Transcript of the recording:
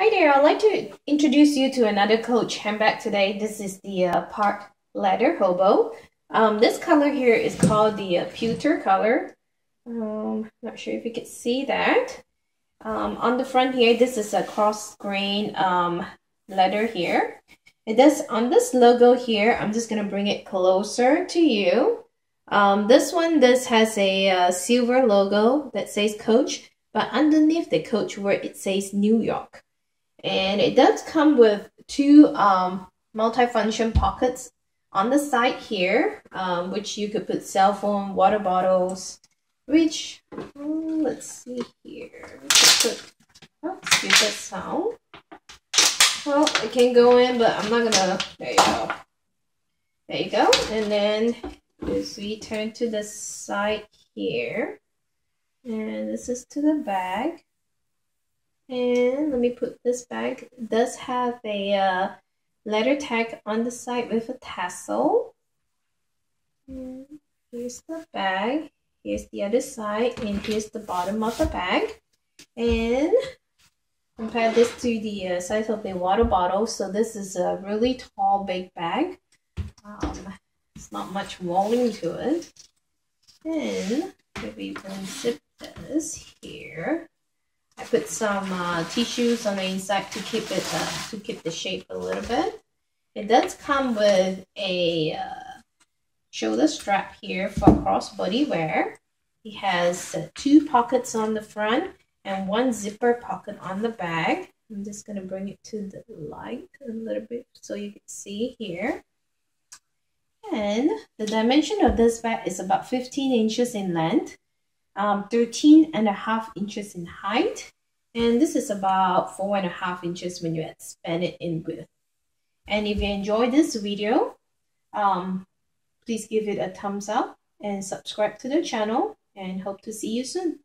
Hi there, I'd like to introduce you to another Coach handbag today. This is the Park Leather Hobo. This color here is called the pewter color. Not sure if you can see that. On the front here, this is a cross grain leather here. It does on this logo here. I'm just gonna bring it closer to you. This has a silver logo that says Coach, but underneath the Coach word it says New York. And it does come with two multifunction pockets on the side here, which you could put cell phone, water bottles, which let's see here. Excuse that sound. Well, it can go in, but I'm not gonna. There you go. There you go. And then as we turn to the side here, and this is to the bag. And let me put this bag. It does have a leather tag on the side with a tassel. And here's the bag. Here's the other side, and here's the bottom of the bag. And compare this to the size of the water bottle. So this is a really tall, big bag. It's not much rolling to it. And maybe you can zip this here. I put some tissues on the inside to keep it to keep the shape a little bit. It does come with a shoulder strap here for crossbody wear. It has two pockets on the front and one zipper pocket on the back. I'm just going to bring it to the light a little bit so you can see here. And the dimension of this bag is about 15 inches in length, 13.5 inches in height, and this is about 4.5 inches when you expand it in width. And if you enjoyed this video, please give it a thumbs up and subscribe to the channel, and hope to see you soon.